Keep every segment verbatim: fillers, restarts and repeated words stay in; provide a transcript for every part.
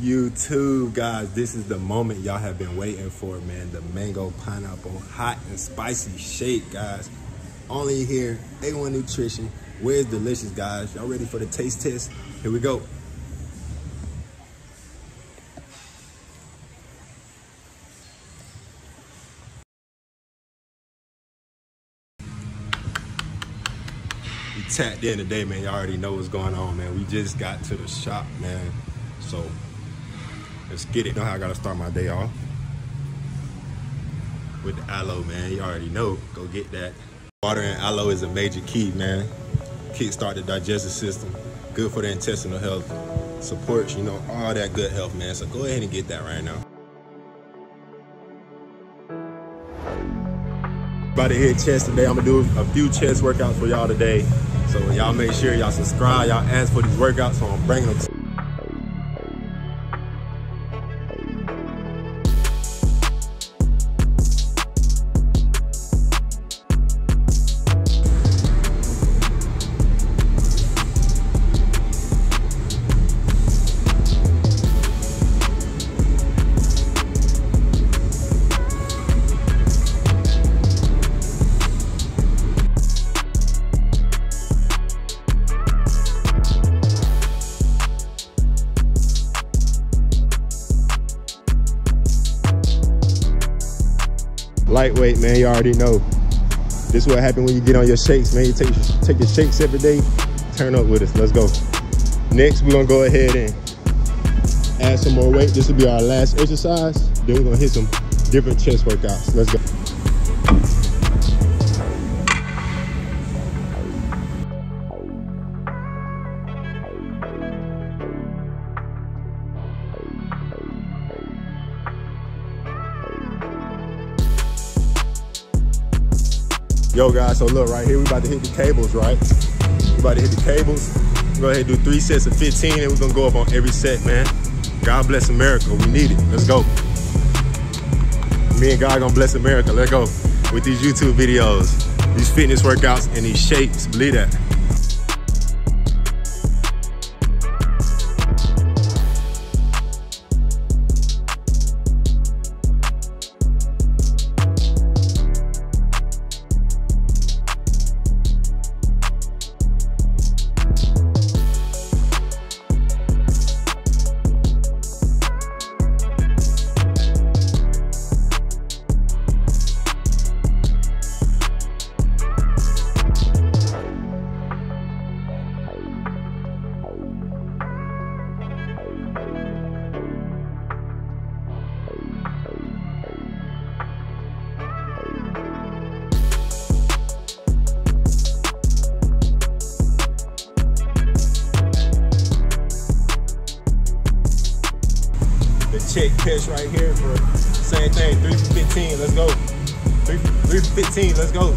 YouTube, guys, this is the moment y'all have been waiting for, man. The mango pineapple hot and spicy shake, guys. Only here, A one Nutrition. Where's delicious, guys? Y'all ready for the taste test? Here we go. We tapped in today, man. Y'all already know what's going on, man. We just got to the shop, man. So let's get it. You know how I gotta start my day off with the aloe, man. You already know. Go get that. Water and aloe is a major key, man. Kickstart the digestive system. Good for the intestinal health. Supports, you know, all that good health, man. So go ahead and get that right now. About to hit chest today. I'm gonna do a few chest workouts for y'all today. So y'all make sure y'all subscribe. Y'all ask for these workouts, so I'm bringing them to lightweight, man. You already know. This is what happens when you get on your shakes, man. You take, take your shakes every day. Turn up with us. Let's go. Next, we're going to go ahead and add some more weight. This will be our last exercise. Then we're going to hit some different chest workouts. Let's go. Yo guys, so look right here, we about to hit the cables, right? We about to hit the cables. We're gonna do three sets of fifteen and we're gonna go up on every set, man. God bless America, we need it, let's go. Me and God gonna bless America, let's go. With these YouTube videos, these fitness workouts and these shakes, believe that. Check pitch right here for same thing, three for fifteen, let's go. three for fifteen, let's go.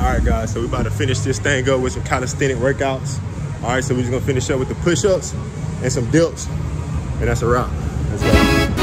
Alright guys, so we about to finish this thing up with some calisthenic workouts. Alright, so we're just gonna finish up with the push-ups and some dips, and that's a wrap. Let's go.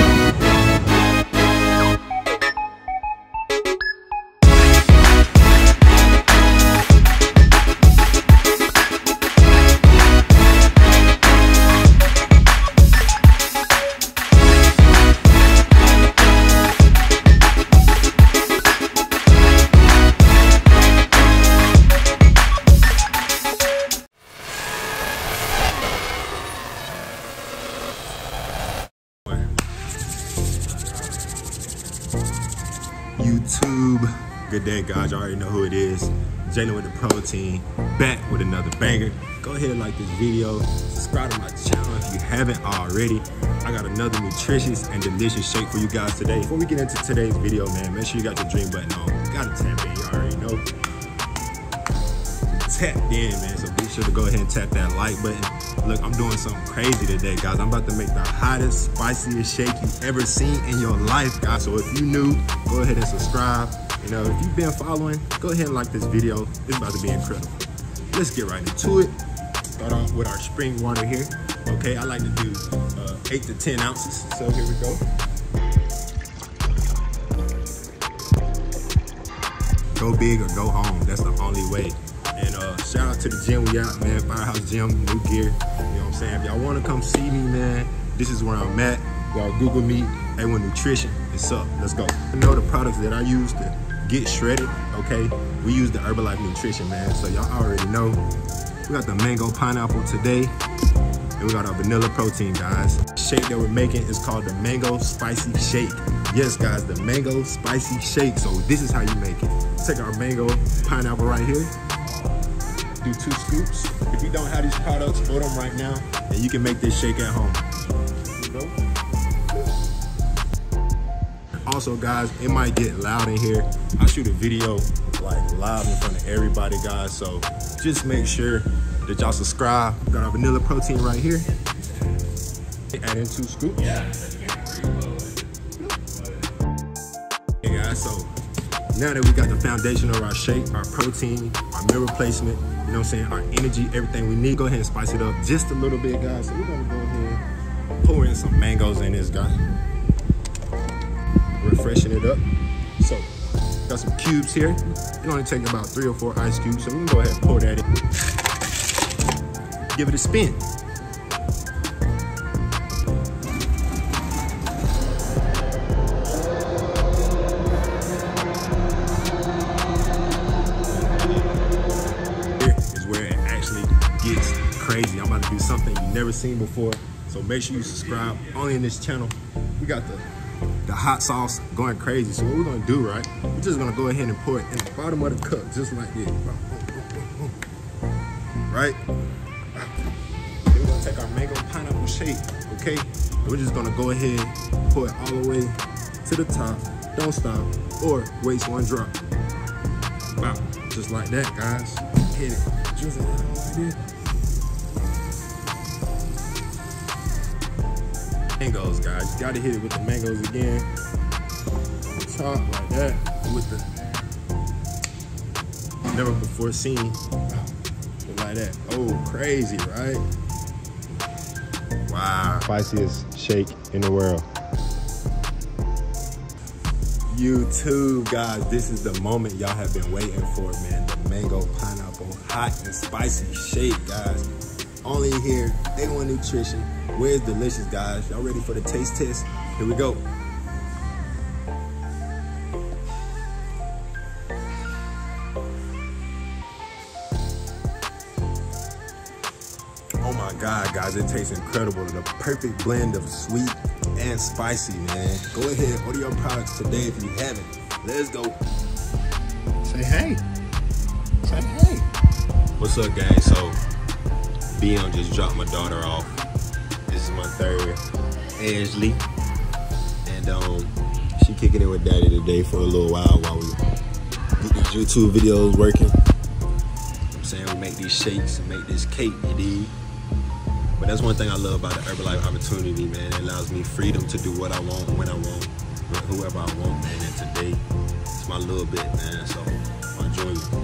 YouTube, good day guys, you already know who it is. Jalen with the protein, back with another banger. Go ahead and like this video, subscribe to my channel if you haven't already. I got another nutritious and delicious shake for you guys today. Before we get into today's video, man, make sure you got your dream button on. You gotta tap in, you already know. tapped in, man. So be sure to go ahead and tap that like button. Look, I'm doing something crazy today, guys. I'm about to make the hottest, spiciest shake you've ever seen in your life, guys. So if you're new, go ahead and subscribe. You know, if you've been following, go ahead and like this video. It's about to be incredible. Let's get right into it. Start off with our spring water here. Okay, I like to do uh, eight to ten ounces. So here we go. Go big or go home. That's the only way. And uh, shout out to the gym we out, man. Firehouse Gym, new gear. You know what I'm saying? If y'all want to come see me, man, this is where I'm at. Y'all Google me, A one Nutrition. It's up. Let's go. I know the products that I use to get shredded, okay? We use the Herbalife Nutrition, man. So y'all already know. We got the mango pineapple today. And we got our vanilla protein, guys. The shake that we're making is called the mango spicy shake. Yes, guys, the mango spicy shake. So this is how you make it. Take our mango pineapple right here, do two scoops. If you don't have these products, order them right now, and you can make this shake at home. Also, guys, it might get loud in here. I shoot a video like live in front of everybody, guys, so just make sure that y'all subscribe. We got our vanilla protein right here. Add in two scoops. Yeah. Hey guys, so now that we got the foundation of our shake, our protein, our meal replacement, you know what I'm saying, our energy, everything we need, go ahead and spice it up just a little bit, guys. So we're gonna go ahead and pour in some mangoes in this guy. Refreshing it up. So, got some cubes here. It only takes about three or four ice cubes, so we can go ahead and pour that in. Give it a spin. Crazy. I'm about to do something you've never seen before, so make sure you subscribe. Only in this channel, we got the the hot sauce going crazy. So what we're gonna do, right, we're just gonna go ahead and pour it in the bottom of the cup, just like this, right? Then we're gonna take our mango pineapple shake, okay? And we're just gonna go ahead, pour it all the way to the top. Don't stop or waste one drop. Wow, just like that, guys. Hit it, drizzle it all like this. Mangoes, guys, you gotta hit it with the mangoes again. Top like that with the never before seen. Like that. Oh, crazy, right? Wow. Spiciest shake in the world. YouTube, guys, this is the moment y'all have been waiting for, man. The mango pineapple hot and spicy shake, guys. Only here, A one Nutrition. Where's delicious, guys? Y'all ready for the taste test? Here we go. Oh my God, guys, it tastes incredible. The perfect blend of sweet and spicy, man. Go ahead, order your products today if you haven't. Let's go. Say hey. Say hey. What's up, gang? So, B M just dropped my daughter off. This is my third, Ashley, and um, she kicking it with daddy today for a little while while we get these YouTube videos working. I'm saying we make these shakes and make this cake, you dig? But that's one thing I love about the Herbalife opportunity, man. It allows me freedom to do what I want, when I want, with whoever I want, man. And today, it's my little bit, man. So I enjoy you. You know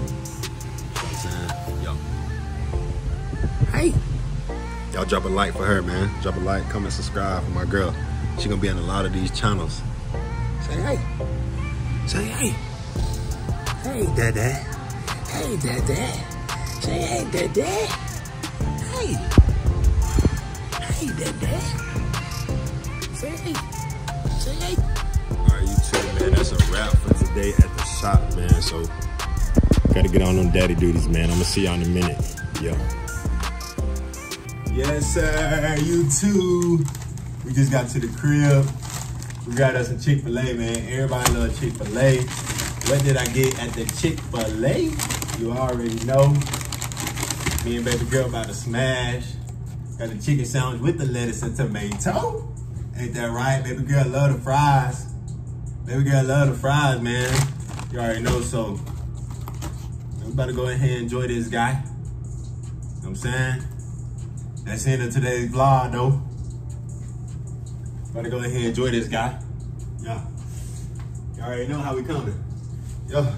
what I'm saying? Yo. Hey, y'all drop a like for her, man. Drop a like, comment, subscribe for my girl. She gonna be on a lot of these channels. Say hey, say hey, hey dad, hey dad, say hey dad, hey, hey dad, say hey, say hey. All right, you too, man. That's a wrap for today at the shop, man. So gotta get on them daddy duties, man. I'm gonna see y'all in a minute, yo. Yes, sir, you too. We just got to the crib. We got us some Chick-fil-A, man. Everybody loves Chick-fil-A. What did I get at the Chick-fil-A? You already know. Me and baby girl about to smash. Got a chicken sandwich with the lettuce and tomato. Ain't that right? Baby girl love the fries. Baby girl love the fries, man. You already know, so I'm about to go ahead and enjoy this guy. You know what I'm saying? That's the end of today's vlog, though. About to go ahead and enjoy this guy. Yeah. Y'all already know how we coming. Yo.